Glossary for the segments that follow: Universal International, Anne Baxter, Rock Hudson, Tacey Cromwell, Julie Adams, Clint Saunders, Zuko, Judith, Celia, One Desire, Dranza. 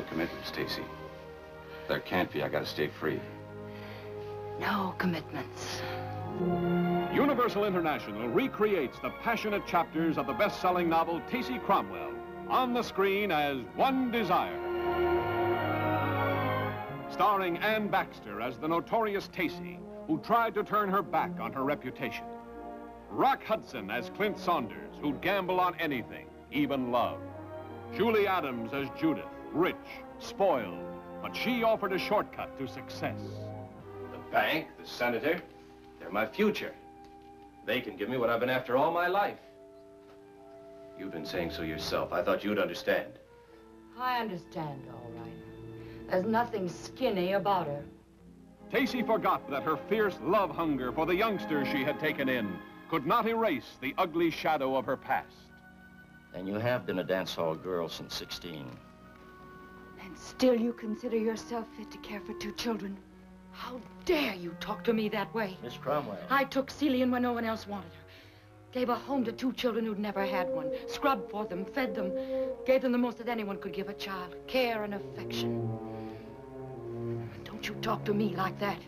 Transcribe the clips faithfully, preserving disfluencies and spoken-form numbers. no commitments, Tacey. There can't be. I gotta stay free. No commitments. Universal International recreates the passionate chapters of the best-selling novel Tacey Cromwell on the screen as One Desire. Starring Anne Baxter as the notorious Tacey, who tried to turn her back on her reputation. Rock Hudson as Clint Saunders, who'd gamble on anything, even love. Julie Adams as Judith, rich, spoiled, but she offered a shortcut to success. The bank, the senator, they're my future. They can give me what I've been after all my life. You've been saying so yourself. I thought you'd understand. I understand, all right. There's nothing skinny about her. Tacey forgot that her fierce love hunger for the youngster she had taken in could not erase the ugly shadow of her past. Then you have been a dance hall girl since sixteen. And still you consider yourself fit to care for two children? How dare you talk to me that way? Miss Cromwell. I took Celia when no one else wanted her. Gave her home to two children who'd never had one. Scrubbed for them, fed them. Gave them the most that anyone could give a child. Care and affection. Don't you talk to me like that.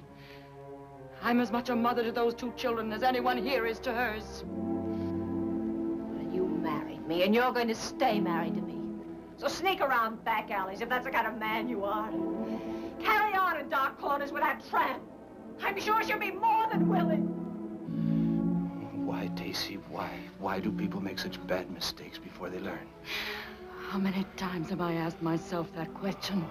I'm as much a mother to those two children as anyone here is to hers. Well, you married me, and you're going to stay married to me. So sneak around back alleys if that's the kind of man you are. Carry on in dark corners with that tramp. I'm sure she'll be more than willing. Why, Tacey, why? Why do people make such bad mistakes before they learn? How many times have I asked myself that question?